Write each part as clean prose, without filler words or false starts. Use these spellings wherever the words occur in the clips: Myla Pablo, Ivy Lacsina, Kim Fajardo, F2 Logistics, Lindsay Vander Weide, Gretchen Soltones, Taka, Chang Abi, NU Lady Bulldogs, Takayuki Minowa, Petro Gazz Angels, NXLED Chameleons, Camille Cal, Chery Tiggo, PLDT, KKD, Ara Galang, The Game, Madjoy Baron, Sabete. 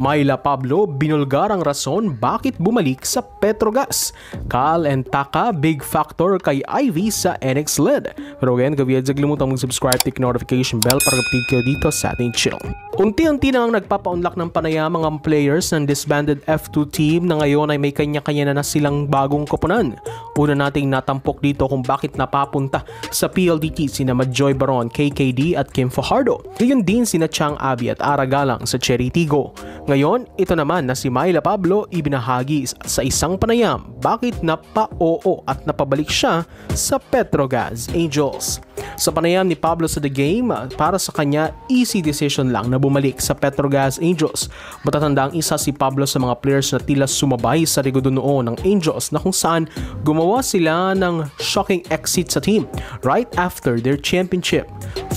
Myla Pablo binulgar ang rason bakit bumalik sa Petro Gazz. Cal and Taka big factor kay Ivy sa NXLED. Pero again, kabiyadsag lumutang mag-subscribe, click notification bell para kapatid kayo dito sa ating channel. Unti-unti na ang nagpapa-unlock ng panayamang ang players ng disbanded F2 team na ngayon ay may kanya-kanya na silang bagong koponan. Una nating natampok dito kung bakit napapunta sa PLDT sina Madjoy Baron, KKD at Kim Fajardo. Ngayon din sina Chang Abi at Ara Galang sa Chery Tiggo. Ngayon, ito naman na si Myla Pablo ibinahagi sa isang panayam bakit napa-oo at napabalik siya sa Petro Gazz Angels. Sa panayam ni Pablo sa The Game, para sa kanya easy decision lang na bumalik sa Petro Gazz Angels. Matatanda ang isa si Pablo sa mga players na tila sumabay sa regudo noon ng Angels na kung saan gumawa sila ng shocking exit sa team right after their championship.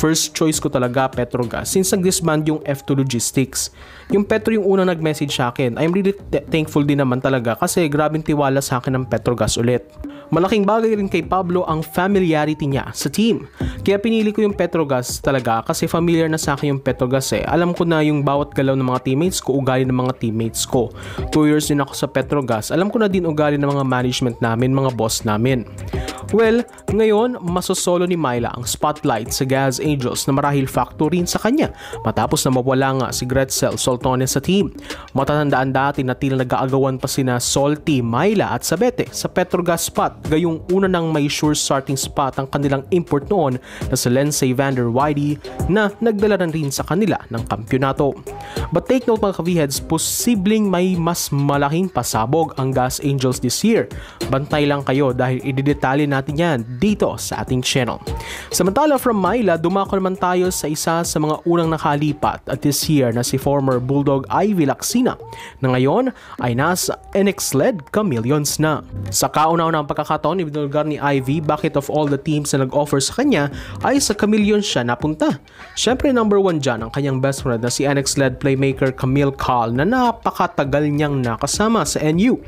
First choice ko talaga Petro Gazz since nag-disband yung F2 Logistics. Yung Petro yung unang nag-message sa akin. I'm really thankful din naman talaga kasi grabing tiwala sa akin ng Petro Gazz ulit. Malaking bagay rin kay Pablo ang familiarity niya sa team. Kaya pinili ko yung Petro Gazz talaga kasi familiar na sa akin yung Petro Gazz eh. Alam ko na yung bawat galaw ng mga teammates ko, ugali ng mga teammates ko. 2 years din ako sa Petro Gazz. Alam ko na din ugali ng mga management namin, mga boss namin. Well, ngayon, masosolo ni Myla ang spotlight sa Gazz Angels na marahil factor rin sa kanya matapos na mawala nga si Gretchen Soltones sa team. Matatandaan dati na tila nag-aagawan pa sina Solti, Myla at Sabete sa Petro Gazz spot gayong una nang may sure starting spot ang kanilang import noon na si Lindsay Vander Weide na nagdala rin sa kanila ng kampyonato. But take note mga kaviheads, posibleng may mas malaking pasabog ang Gazz Angels this year. Bantay lang kayo dahil ididetali natin yan dito sa ating channel. Samantala from Myla, dumako naman tayo sa isa sa mga unang nakalipat at this year na si former Bulldog Ivy Lacsina na ngayon ay nasa NXLED Chameleons na. Sa kauna-unang pagkakataon, ibinulgar ni Ivy bakit of all the teams na nag-offer sa kanya ay sa Chameleons siya napunta. Siyempre number 1 dyan ang kanyang best friend na si NXLED playmaker Camille Cal na napakatagal niyang nakasama sa NU.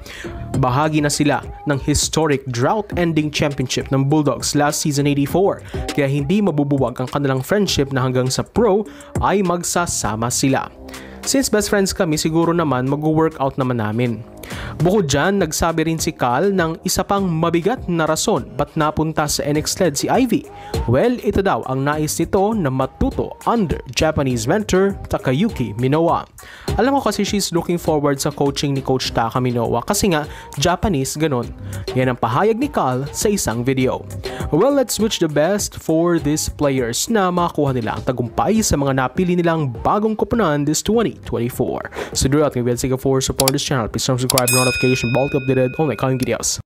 Bahagi na sila ng historic drought-ending championship ng Bulldogs last season 84, kaya hindi mabubuwag ang kanilang friendship na hanggang sa pro ay magsasama sila. Since best friends kami, siguro naman mag-workout naman namin. Bukod dyan, nagsabi rin si Cal ng isa pang mabigat na rason ba't napunta sa NXLED si Ivy. Well, ito daw ang nais nito na matuto under Japanese mentor Takayuki Minowa. Alam ko kasi she's looking forward sa coaching ni Coach Taka Minowa kasi nga Japanese ganun. Yan ang pahayag ni Cal sa isang video. Well, let's wish the best for these players na makakuha nila ang tagumpay sa mga napili nilang bagong koponan this 2024. So do not forget to support this channel. Please subscribe, notification bell to updated on my coming videos.